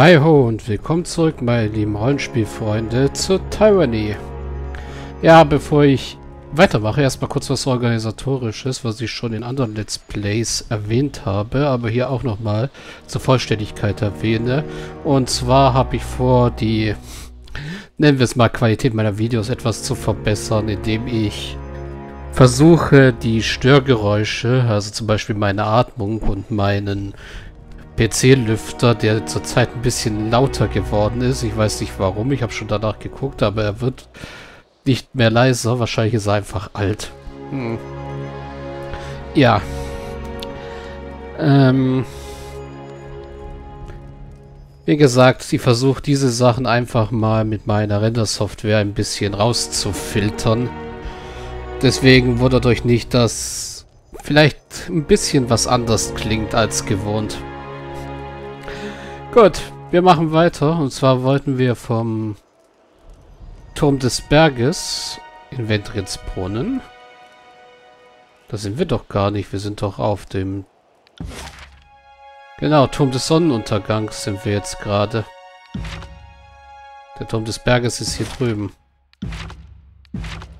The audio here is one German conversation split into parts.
Hi ho und willkommen zurück, meine lieben Rollenspielfreunde, zu Tyranny. Ja, bevor ich weitermache, erstmal kurz was Organisatorisches, was ich schon in anderen Let's Plays erwähnt habe, aber hier auch nochmal zur Vollständigkeit erwähne. Und zwar habe ich vor, die, nennen wir es mal, Qualität meiner Videos etwas zu verbessern, indem ich versuche, die Störgeräusche, also zum Beispiel meine Atmung und meinen PC-Lüfter, der zurzeit ein bisschen lauter geworden ist. Ich weiß nicht warum, ich habe schon danach geguckt, aber er wird nicht mehr leiser. Wahrscheinlich ist er einfach alt. Ja. Wie gesagt, ich versuche diese Sachen einfach mal mit meiner Render-Software ein bisschen rauszufiltern. Deswegen wundert euch nicht, dass vielleicht ein bisschen was anders klingt als gewohnt. Gut, wir machen weiter. Und zwar wollten wir vom Turm des Berges in Wendritzbrunnen. Da sind wir doch gar nicht. Wir sind doch auf dem... Genau, Turm des Sonnenuntergangs sind wir jetzt gerade. Der Turm des Berges ist hier drüben.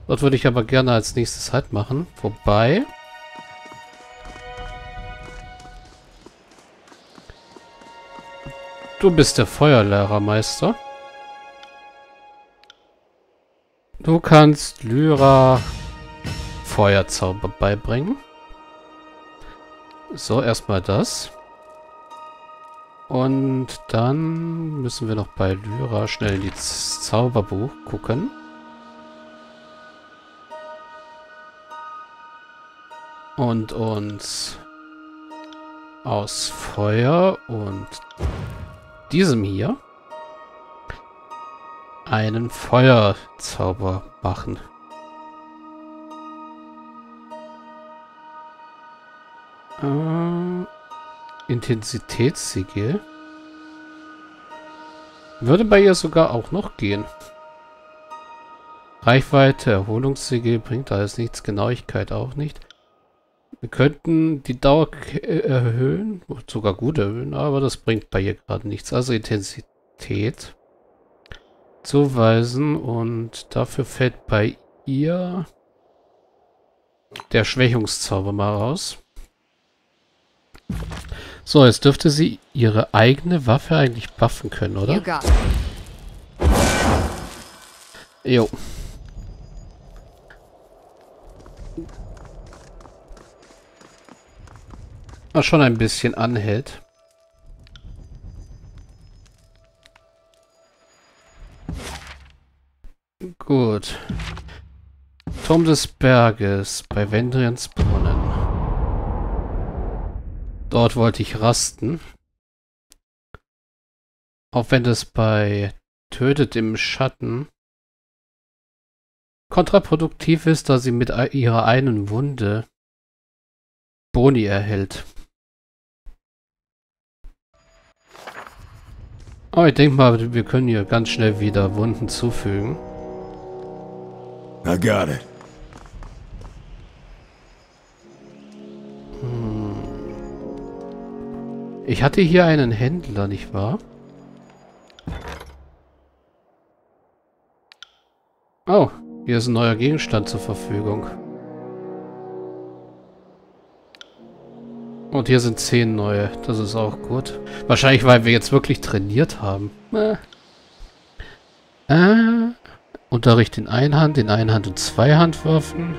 Dort würde ich aber gerne als nächstes Halt machen. Wobei... Du bist der Feuerlehrermeister. Du kannst Lyra Feuerzauber beibringen. So, erstmal das. Und dann müssen wir noch bei Lyra schnell in das Zauberbuch gucken. Und uns aus Feuer und diesem hier einen Feuerzauber machen. Intensitätssiegel würde bei ihr sogar auch noch gehen. Reichweite, Erholungssiegel bringt alles nichts, Genauigkeit auch nicht. Wir könnten die Dauer erhöhen, sogar gut erhöhen, aber das bringt bei ihr gerade nichts. Also Intensität zuweisen und dafür fällt bei ihr der Schwächungszauber mal raus. So, jetzt dürfte sie ihre eigene Waffe eigentlich buffen können, oder? Jo. Schon ein bisschen anhält. Gut. Turm des Berges bei Wendritzbrunnen. Dort wollte ich rasten. Auch wenn das bei Tötet im Schatten kontraproduktiv ist, da sie mit ihrer einen Wunde Boni erhält. Oh, ich denke mal, wir können hier ganz schnell wieder Wunden zufügen. I got it. Ich hatte hier einen Händler, nicht wahr? Oh, hier ist ein neuer Gegenstand zur Verfügung. Und hier sind 10 neue. Das ist auch gut. Wahrscheinlich, weil wir jetzt wirklich trainiert haben. Unterricht in Einhand- und Zweihandwaffen.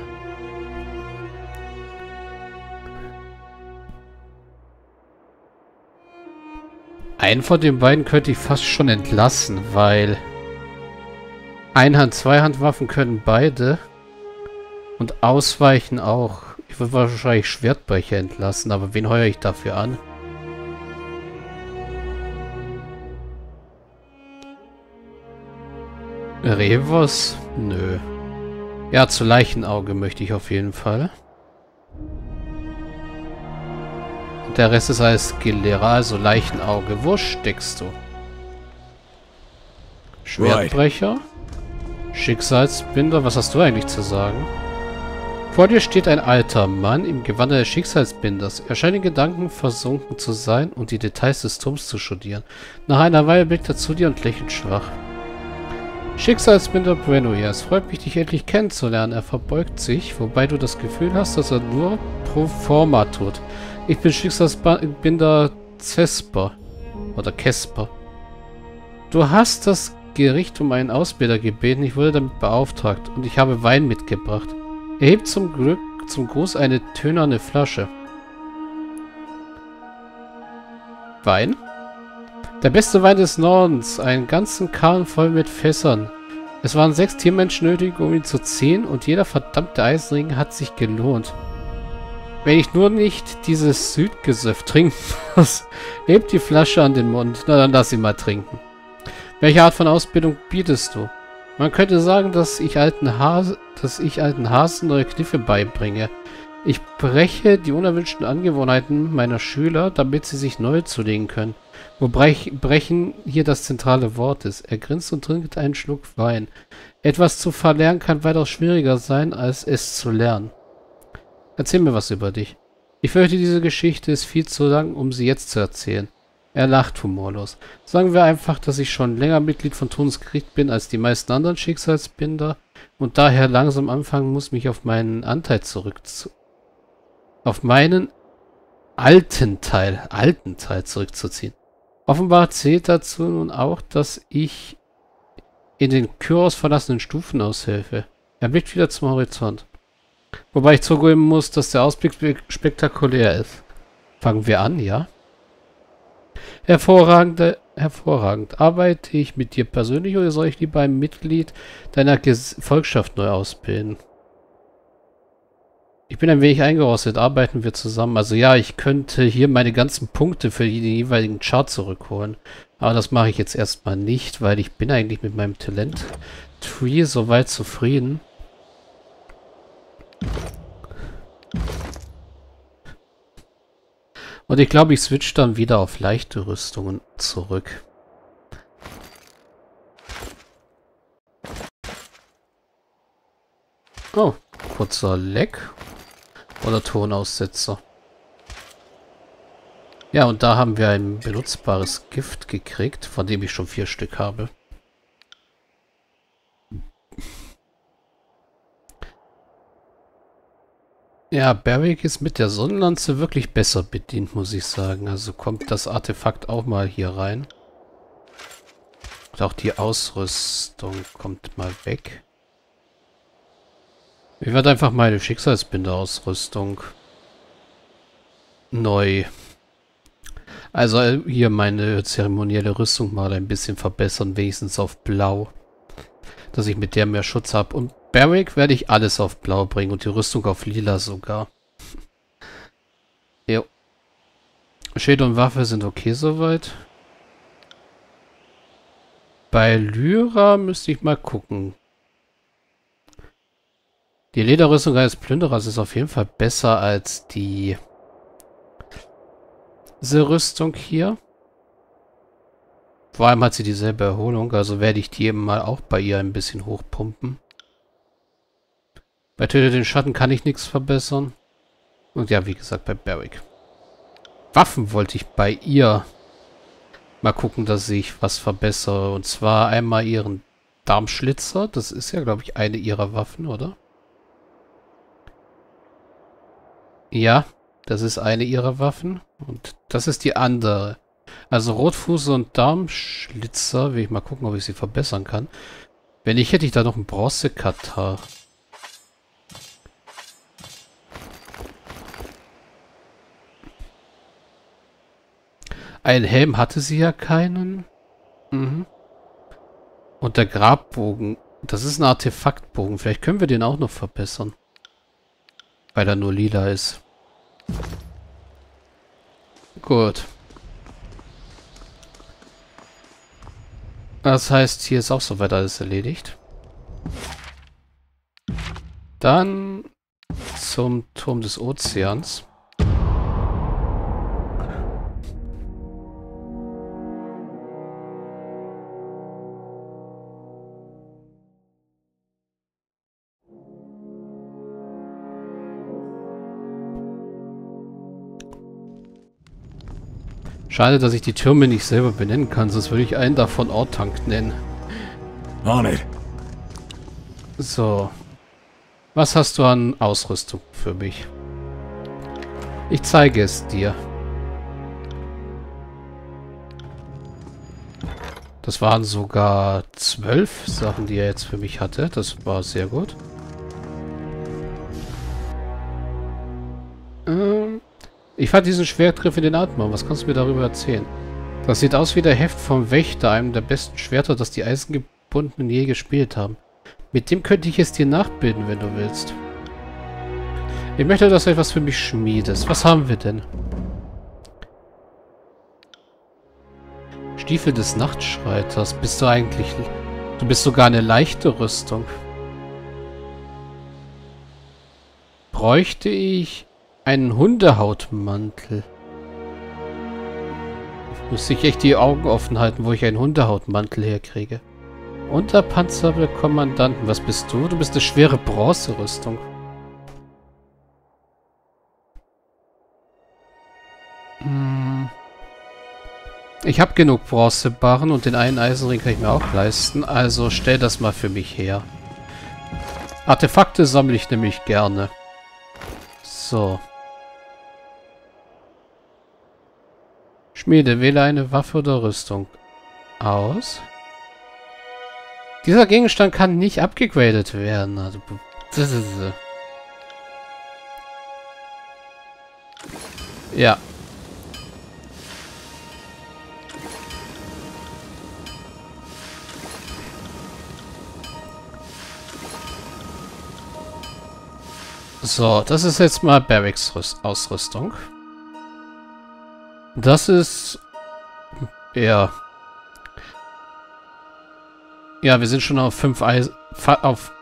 Einen von den beiden könnte ich fast schon entlassen, weil Einhand-, Zweihandwaffen können beide und Ausweichen auch. Ich würde wahrscheinlich Schwertbrecher entlassen, aber wen heuere ich dafür an? Revos? Nö. Ja, zu Leichenauge möchte ich auf jeden Fall. Und der Rest ist als Skilllehrer, also Leichenauge. Wo steckst du? Schwertbrecher? Schicksalsbinder? Was hast du eigentlich zu sagen? Vor dir steht ein alter Mann im Gewande des Schicksalsbinders. Er scheint in Gedanken versunken zu sein und die Details des Turms zu studieren. Nach einer Weile blickt er zu dir und lächelt schwach. Schicksalsbinder Brenoir, es freut mich, dich endlich kennenzulernen. Er verbeugt sich, wobei du das Gefühl hast, dass er nur pro forma tut. Ich bin Schicksalsbinder Cesper. Oder Cesper. Du hast das Gericht um einen Ausbilder gebeten. Ich wurde damit beauftragt und ich habe Wein mitgebracht. Er hebt zum Gruß eine tönerne Flasche. Wein? Der beste Wein des Nordens, einen ganzen Karren voll mit Fässern. Es waren 6 Tiermenschen nötig, um ihn zu ziehen, und jeder verdammte Eisenring hat sich gelohnt. Wenn ich nur nicht dieses Südgesöff trinken muss. Hebt die Flasche an den Mund. Na, dann lass ihn mal trinken. Welche Art von Ausbildung bietest du? Man könnte sagen, dass ich alten Hasen neue Kniffe beibringe. Ich breche die unerwünschten Angewohnheiten meiner Schüler, damit sie sich neu zulegen können. Wobei brechen hier das zentrale Wort ist. Er grinst und trinkt einen Schluck Wein. Etwas zu verlernen kann weitaus schwieriger sein, als es zu lernen. Erzähl mir was über dich. Ich fürchte, diese Geschichte ist viel zu lang, um sie jetzt zu erzählen. Er lacht humorlos. Sagen wir einfach, dass ich schon länger Mitglied von Tuns Gericht bin als die meisten anderen Schicksalsbinder und daher langsam anfangen muss, mich auf meinen Anteil alten Teil zurückzuziehen. Offenbar zählt dazu nun auch, dass ich in den Kyros verlassenen Stufen aushelfe. Er blickt wieder zum Horizont. Wobei ich zugeben muss, dass der Ausblick spektakulär ist. Fangen wir an, ja? Hervorragend. Arbeite ich mit dir persönlich oder soll ich lieber ein Mitglied deiner Gefolgschaft neu ausbilden? Ich bin ein wenig eingerostet. Arbeiten wir zusammen? Also ja, ich könnte hier meine ganzen Punkte für den jeweiligen Chart zurückholen. Aber das mache ich jetzt erstmal nicht, weil ich bin eigentlich mit meinem Talent-Tree soweit zufrieden. Und ich glaube, ich switche dann wieder auf leichte Rüstungen zurück. Oh, kurzer Leck. Oder Tonaussetzer. Ja, und da haben wir ein benutzbares Gift gekriegt, von dem ich schon 4 Stück habe. Ja, Barik ist mit der Sonnenlanze wirklich besser bedient, muss ich sagen. Also kommt das Artefakt auch mal hier rein. Und auch die Ausrüstung kommt mal weg. Ich werde einfach meine Schicksalsbinder-Ausrüstung neu. Also hier meine zeremonielle Rüstung mal ein bisschen verbessern, wenigstens auf Blau. Dass ich mit der mehr Schutz habe. Und Barik werde ich alles auf Blau bringen und die Rüstung auf Lila sogar. Jo. Schild und Waffe sind okay soweit. Bei Lyra müsste ich mal gucken. Die Lederrüstung eines Plünderers ist auf jeden Fall besser als diese Rüstung hier. Vor allem hat sie dieselbe Erholung, also werde ich die eben mal auch bei ihr ein bisschen hochpumpen. Bei Tötet im Schatten kann ich nichts verbessern. Und ja, wie gesagt, bei Barik. Waffen wollte ich bei ihr mal gucken, dass ich was verbessere. Und zwar einmal ihren Darmschlitzer. Das ist ja, glaube ich, eine ihrer Waffen, oder? Ja, das ist eine ihrer Waffen. Und das ist die andere. Also Rotfuße und Darmschlitzer, will ich mal gucken, ob ich sie verbessern kann. Wenn nicht, hätte ich da noch einen Bronzekatar. Ein Helm hatte sie ja keinen. Mhm. Und der Grabbogen, das ist ein Artefaktbogen. Vielleicht können wir den auch noch verbessern. Weil er nur lila ist. Gut. Das heißt, hier ist auch soweit alles erledigt. Dann zum Turm des Ozeans. Schade, dass ich die Türme nicht selber benennen kann, sonst würde ich einen davon Ortank nennen. So. Was hast du an Ausrüstung für mich? Ich zeige es dir. Das waren sogar 12 Sachen, die er jetzt für mich hatte. Das war sehr gut. Ich fand diesen Schwertgriff in den Atmen. Was kannst du mir darüber erzählen? Das sieht aus wie der Heft vom Wächter, einem der besten Schwerter, das die Eisengebundenen je gespielt haben. Mit dem könnte ich es dir nachbilden, wenn du willst. Ich möchte, dass du etwas für mich schmiedest. Was haben wir denn? Stiefel des Nachtschreiters. Bist du eigentlich... Du bist sogar eine leichte Rüstung. Bräuchte ich einen Hundehautmantel? Muss ich echt die Augen offen halten, wo ich einen Hundehautmantel herkriege. Unterpanzer der Kommandanten. Was bist du? Du bist eine schwere Bronzerüstung. Ich habe genug Bronzebarren und den einen Eisenring kann ich mir auch leisten. Also stell das mal für mich her. Artefakte sammle ich nämlich gerne. So. Schmiede, wähle eine Waffe oder Rüstung aus. Dieser Gegenstand kann nicht abgegradet werden. Also, ja. So, das ist jetzt mal Bariks Ausrüstung. Das ist... Ja. Ja, wir sind schon auf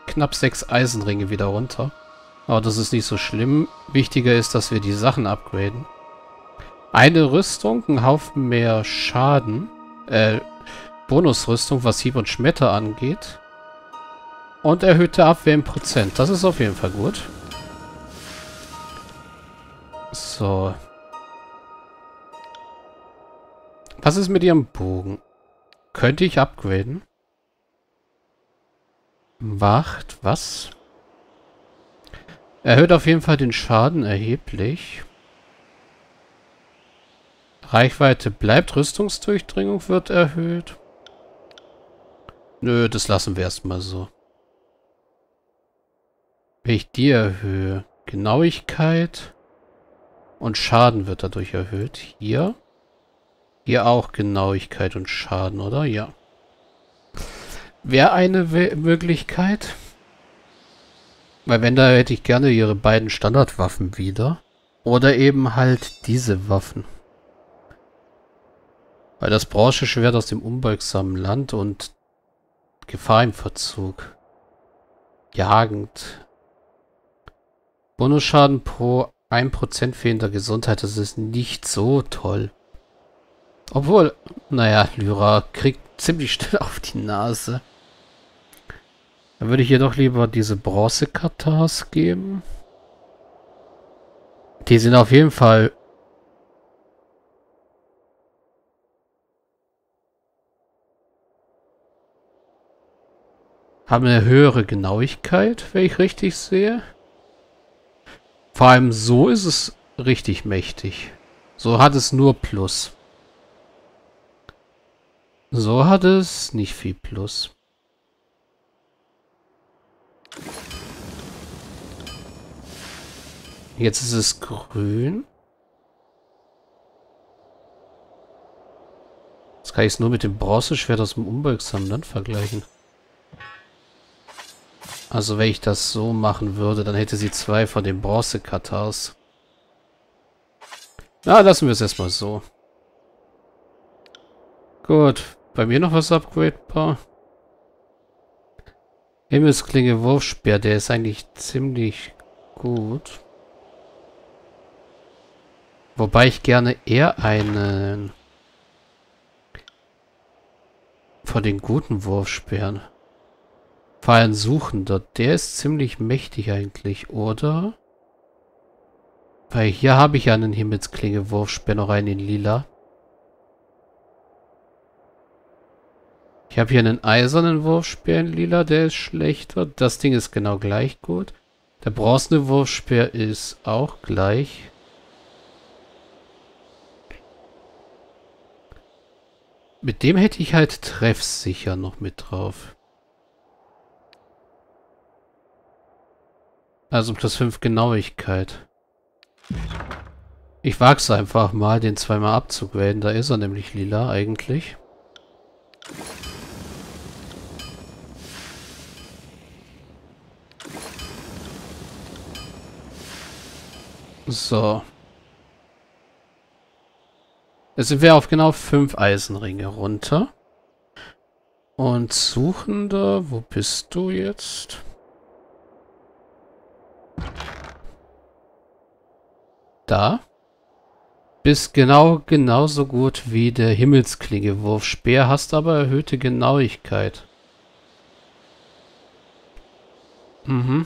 knapp 6 Eisenringe wieder runter. Aber das ist nicht so schlimm. Wichtiger ist, dass wir die Sachen upgraden. Eine Rüstung, ein Haufen mehr Schaden. Bonusrüstung, was Hieb und Schmetter angeht. Und erhöhte Abwehr im Prozent. Das ist auf jeden Fall gut. So. Was ist mit ihrem Bogen? Könnte ich upgraden? Macht was? Erhöht auf jeden Fall den Schaden erheblich. Reichweite bleibt, Rüstungsdurchdringung wird erhöht. Nö, das lassen wir erstmal so. Wenn ich die erhöhe, Genauigkeit und Schaden wird dadurch erhöht. Hier. Hier auch Genauigkeit und Schaden, oder? Ja. Wäre eine Möglichkeit. Weil wenn, da hätte ich gerne ihre beiden Standardwaffen wieder. Oder eben halt diese Waffen. Weil das Brancheschwert aus dem unbeugsamen Land und Gefahr im Verzug. Jagend. Bonusschaden pro 1% fehlender Gesundheit. Das ist nicht so toll. Obwohl, naja, Lyra kriegt ziemlich schnell auf die Nase. Dann würde ich jedoch lieber diese Bronze-Katas geben. Die sind auf jeden Fall... haben eine höhere Genauigkeit, wenn ich richtig sehe. Vor allem so ist es richtig mächtig. So hat es nur Plus. So hat es nicht viel Plus. Jetzt ist es grün. Jetzt kann ich es nur mit dem Bronzeschwert aus dem unbeugsamen Land vergleichen. Also wenn ich das so machen würde, dann hätte sie 2 von den Bronze-Katars. Na, lassen wir es erstmal so. Gut. Bei mir noch was upgradebar. Himmelsklinge-Wurfspeer, der ist eigentlich ziemlich gut. Wobei ich gerne eher einen von den guten Wurfspeeren. Vor allem Suchender, der ist ziemlich mächtig eigentlich, oder? Weil hier habe ich ja einen Himmelsklinge-Wurfspeer, noch einen in lila. Ich habe hier einen eisernen Wurfspeer in lila, der ist schlechter. Das Ding ist genau gleich gut. Der bronzene Wurfspeer ist auch gleich. Mit dem hätte ich halt treffsicher noch mit drauf. Also plus 5 Genauigkeit. Ich wage es einfach mal, den zweimal abzugraden. Da ist er nämlich lila eigentlich. So. Jetzt sind wir auf genau 5 Eisenringe runter. Und Suchender, wo bist du jetzt? Da. Bist genauso gut wie der Himmelsklinge-Wurfspeer, hast aber erhöhte Genauigkeit. Mhm.